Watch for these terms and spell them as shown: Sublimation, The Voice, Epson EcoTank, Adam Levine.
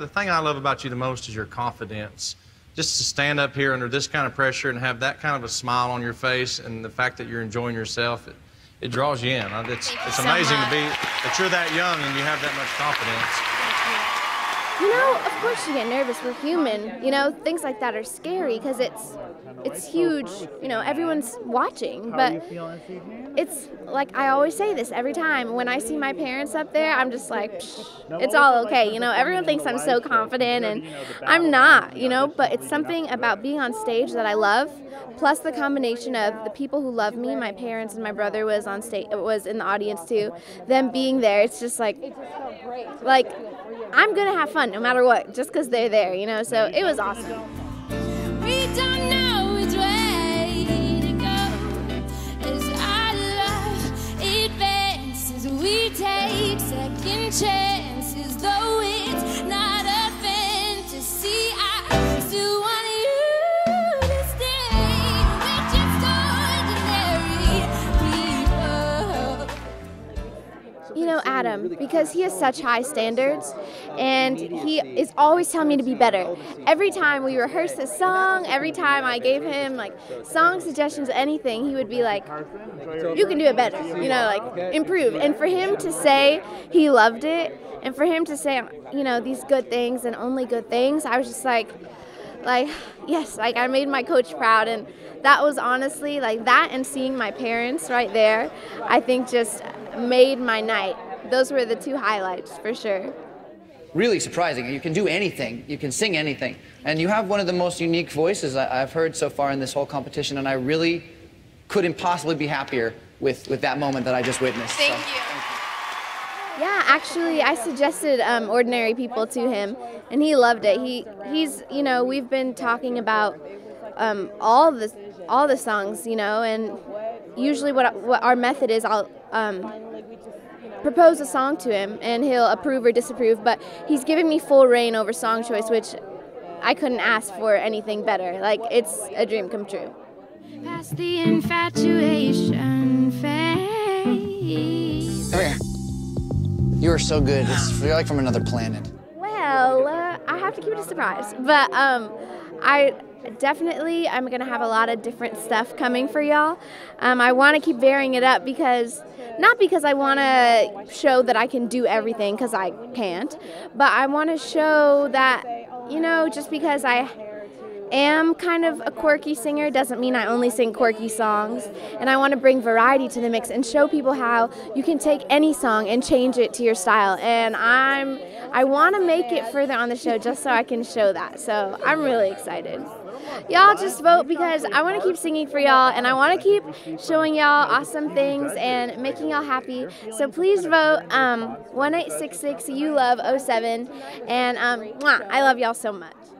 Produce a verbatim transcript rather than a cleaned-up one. the thing I love about you the most is your confidence. Just to stand up here under this kind of pressure and have that kind of a smile on your face and the fact that you're enjoying yourself, it, it draws you in. It's, it's so amazing much. to be, that you're that young and you have that much confidence. You know, of course you get nervous, we're human. You know, things like that are scary because it's it's huge, you know, everyone's watching. But it's like I always say this every time. When I see my parents up there, I'm just like, psh, it's all okay. You know, everyone thinks I'm so confident and I'm not, you know, but it's something about being on stage that I love. Plus the combination of the people who love me, my parents and my brother was on stage was in the audience too, them being there, it's just like like I'm gonna have fun no matter what, just because they're there, you know, so it was awesome. We don't know which way to go, as our love advances, we take second chances, though it's not a fantasy, I still want you to stay, we're just ordinary people. You know, Adam, because he has such high standards, and he is always telling me to be better. Every time we rehearsed a song, every time I gave him like song suggestions, anything, he would be like, you can do it better, you know, like improve. And for him to say he loved it, and for him to say, you know, these good things and only good things, I was just like, like, yes, like I made my coach proud. And that was honestly like that, and seeing my parents right there, I think just made my night. Those were the two highlights for sure. Really surprising. You can do anything. You can sing anything. And you have one of the most unique voices I've heard so far in this whole competition, and I really couldn't possibly be happier with, with that moment that I just witnessed. Thank so. you. Yeah, actually, I suggested um, Ordinary People to him, and he loved it. He, he's, you know, we've been talking about um, all, the, all the songs, you know, and usually what, what our method is, I'll... Um, propose a song to him and he'll approve or disapprove, but he's giving me full reign over song choice, which I couldn't ask for anything better. Like, it's a dream come true. Past the infatuation phase. Come here. You are so good. It's, you're like from another planet. Well, uh, I have to keep it a surprise, but um, I definitely I'm gonna have a lot of different stuff coming for y'all. Um, I want to keep varying it up because. Not because I want to show that I can do everything, because I can't, but I want to show that, you know, just because I am kind of a quirky singer doesn't mean I only sing quirky songs. And I want to bring variety to the mix and show people how you can take any song and change it to your style. And I'm, I want to make it further on the show just so I can show that. So I'm really excited. Y'all just vote because I want to keep singing for y'all and I want to keep showing y'all awesome things and making y'all happy. So please vote um, one eight six six U Love oh seven and um, mwah, I love y'all so much.